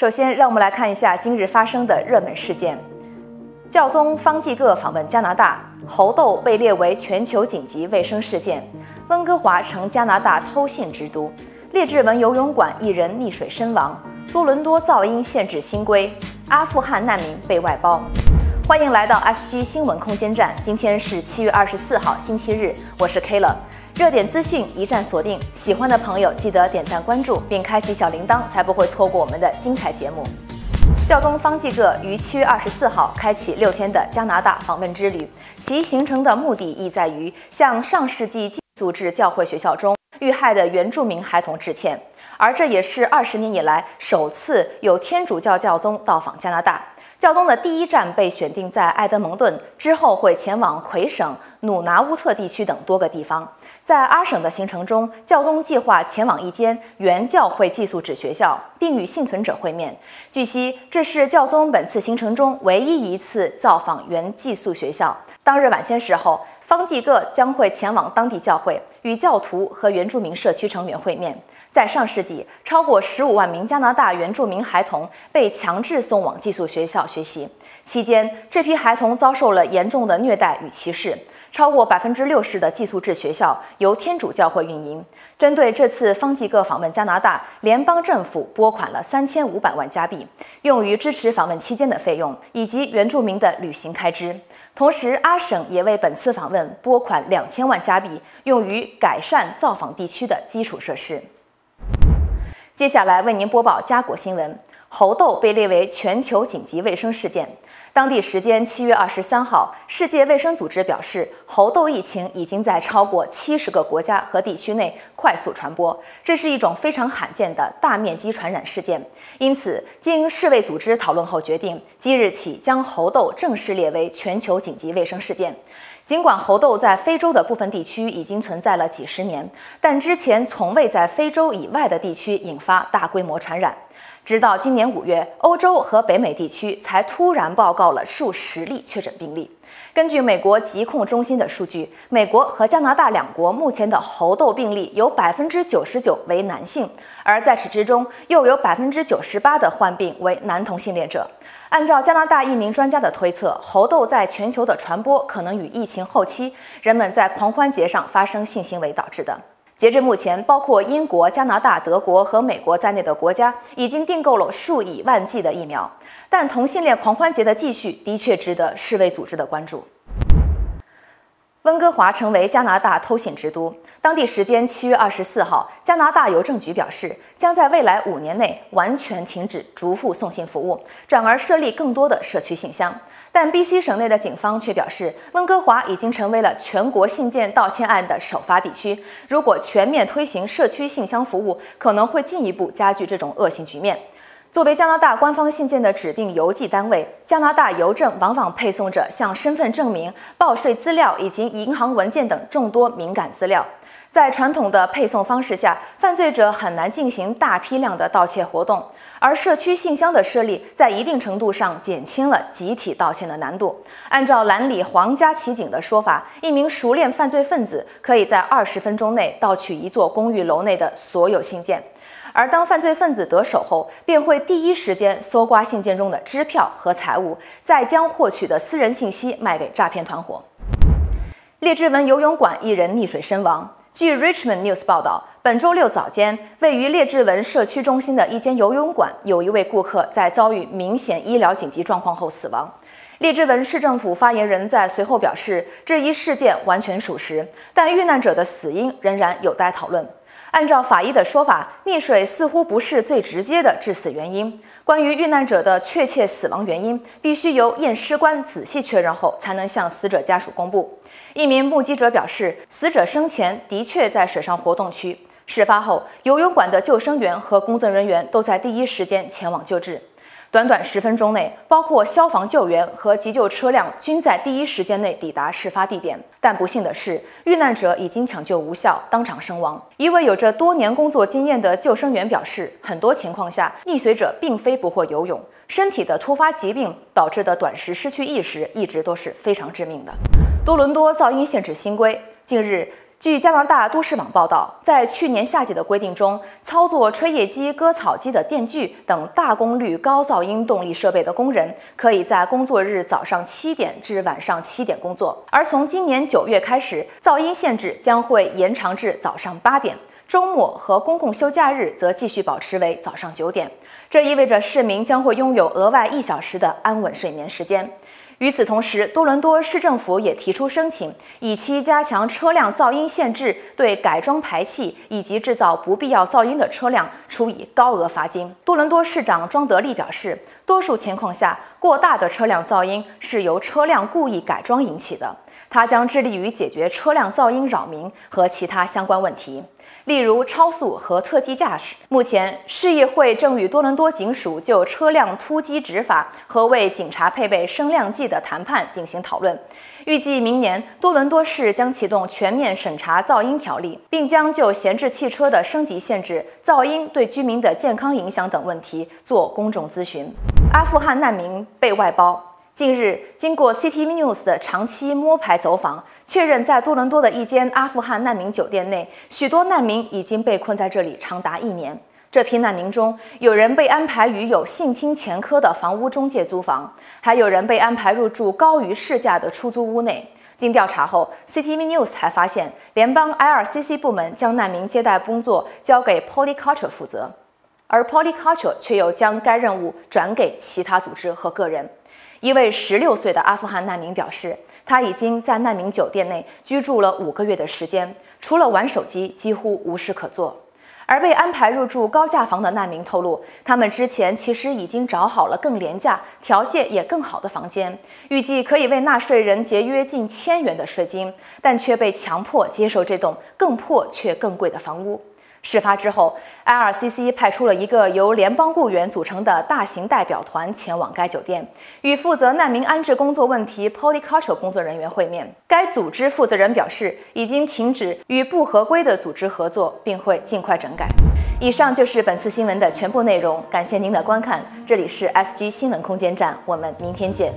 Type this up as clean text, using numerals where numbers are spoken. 首先，让我们来看一下今日发生的热门事件：教宗方济各访问加拿大，猴痘被列为全球紧急卫生事件；温哥华成加拿大偷信之都；列治文游泳馆一人溺水身亡；多伦多噪音限制新规；阿富汗难民被外包。欢迎来到 SG 新闻空间站，今天是7月24号，星期日，我是 Kayla。 热点资讯一站锁定，喜欢的朋友记得点赞关注，并开启小铃铛，才不会错过我们的精彩节目。教宗方济各于7月24号开启6天的加拿大访问之旅，其行程的目的意在于向上世纪寄宿制教会学校中遇害的原住民孩童致歉，而这也是20年以来首次有天主教教宗到访加拿大。 教宗的第一站被选定在埃德蒙顿，之后会前往魁省、努拿乌特地区等多个地方。在阿省的行程中，教宗计划前往一间原教会寄宿制学校，并与幸存者会面。据悉，这是教宗本次行程中唯一一次造访原寄宿学校。当日晚些时候，方济各将会前往当地教会，与教徒和原住民社区成员会面。 在上世纪，超过15万名加拿大原住民孩童被强制送往寄宿学校学习。期间，这批孩童遭受了严重的虐待与歧视。超过60%的寄宿制学校由天主教会运营。针对这次方济各访问加拿大，联邦政府拨款了3500万加币，用于支持访问期间的费用以及原住民的旅行开支。 同时，阿省也为本次访问拨款2000万加币，用于改善造访地区的基础设施。接下来为您播报加国新闻：猴痘被列为全球紧急卫生事件。当地时间7月23号，世界卫生组织表示，猴痘疫情已经在超过70个国家和地区内快速传播，这是一种非常罕见的大面积传染事件。因此，经世卫组织讨论后决定，即日起将猴痘正式列为全球紧急卫生事件。 尽管猴痘在非洲的部分地区已经存在了几十年，但之前从未在非洲以外的地区引发大规模传染。直到今年5月，欧洲和北美地区才突然报告了数十例确诊病例。根据美国疾控中心的数据，美国和加拿大两国目前的猴痘病例有99%为男性，而在此之中又有98%的患病为男同性恋者。 按照加拿大一名专家的推测，猴痘在全球的传播可能与疫情后期人们在狂欢节上发生性行为导致的。截至目前，包括英国、加拿大、德国和美国在内的国家已经订购了数以万计的疫苗，但同性恋狂欢节的继续的确值得世卫组织的关注。 温哥华成为加拿大偷信之都。当地时间7月24号，加拿大邮政局表示，将在未来5年内完全停止逐户送信服务，转而设立更多的社区信箱。但 BC 省内的警方却表示，温哥华已经成为了全国信件盗窃案的首发地区。如果全面推行社区信箱服务，可能会进一步加剧这种恶性局面。 作为加拿大官方信件的指定邮寄单位，加拿大邮政往往配送着像身份证明、报税资料以及银行文件等众多敏感资料。在传统的配送方式下，犯罪者很难进行大批量的盗窃活动，而社区信箱的设立在一定程度上减轻了集体盗窃的难度。按照兰里皇家骑警的说法，一名熟练犯罪分子可以在20分钟内盗取一座公寓楼内的所有信件。 而当犯罪分子得手后，便会第一时间搜刮信件中的支票和财物，再将获取的私人信息卖给诈骗团伙。列治文游泳馆一人溺水身亡。据 Richmond News 报道，本周6早间，位于列治文社区中心的一间游泳馆，有一位顾客在遭遇明显医疗紧急状况后死亡。 列治文市政府发言人在随后表示，这一事件完全属实，但遇难者的死因仍然有待讨论。按照法医的说法，溺水似乎不是最直接的致死原因。关于遇难者的确切死亡原因，必须由验尸官仔细确认后，才能向死者家属公布。一名目击者表示，死者生前的确在水上活动区，事发后，游泳馆的救生员和工作人员都在第一时间前往救治。 短短10分钟内，包括消防救援和急救车辆均在第一时间内抵达事发地点。但不幸的是，遇难者已经抢救无效，当场身亡。一位有着多年工作经验的救生员表示，很多情况下，溺水者并非不会游泳，身体的突发疾病导致的短时失去意识一直都是非常致命的。多伦多噪音限制新规，近日。据加拿大都市网报道，在去年夏季的规定中，操作吹叶机、割草机的电锯等大功率高噪音动力设备的工人，可以在工作日早上7点至晚上7点工作。而从今年9月开始，噪音限制将会延长至早上8点，周末和公共休假日则继续保持为早上9点。这意味着市民将会拥有额外1小时的安稳睡眠时间。 与此同时，多伦多市政府也提出申请，以期加强车辆噪音限制，对改装排气以及制造不必要噪音的车辆处以高额罚金。多伦多市长庄德利表示，多数情况下，过大的车辆噪音是由车辆故意改装引起的。他将致力于解决车辆噪音扰民和其他相关问题。 例如超速和特技驾驶。目前，市议会正与多伦多警署就车辆突击执法和为警察配备声量计的谈判进行讨论。预计明年，多伦多市将启动全面审查噪音条例，并将就闲置汽车的升级限制、噪音对居民的健康影响等问题做公众咨询。阿富汗难民被外包。 近日，经过 CTV News 的长期摸排走访，确认在多伦多的一间阿富汗难民酒店内，许多难民已经被困在这里长达1年。这批难民中，有人被安排与有性侵前科的房屋中介租房，还有人被安排入住高于市价的出租屋内。 经调查后 ，CTV News 还发现，联邦 IRCC 部门将难民接待工作交给 Poly-Cultural 负责，而 Poly-Cultural 却又将该任务转给其他组织和个人。 一位16岁的阿富汗难民表示，他已经在难民酒店内居住了5个月的时间，除了玩手机，几乎无事可做。而被安排入住高价房的难民透露，他们之前其实已经找好了更廉价、条件也更好的房间，预计可以为纳税人节约近1000元的税金，但却被强迫接受这栋更破却更贵的房屋。 事发之后 ，IRCC 派出了一个由联邦雇员组成的大型代表团前往该酒店，与负责难民安置工作问题 Poly-Cultural 工作人员会面。该组织负责人表示，已经停止与不合规的组织合作，并会尽快整改。以上就是本次新闻的全部内容，感谢您的观看，这里是SG新闻空间站，我们明天见。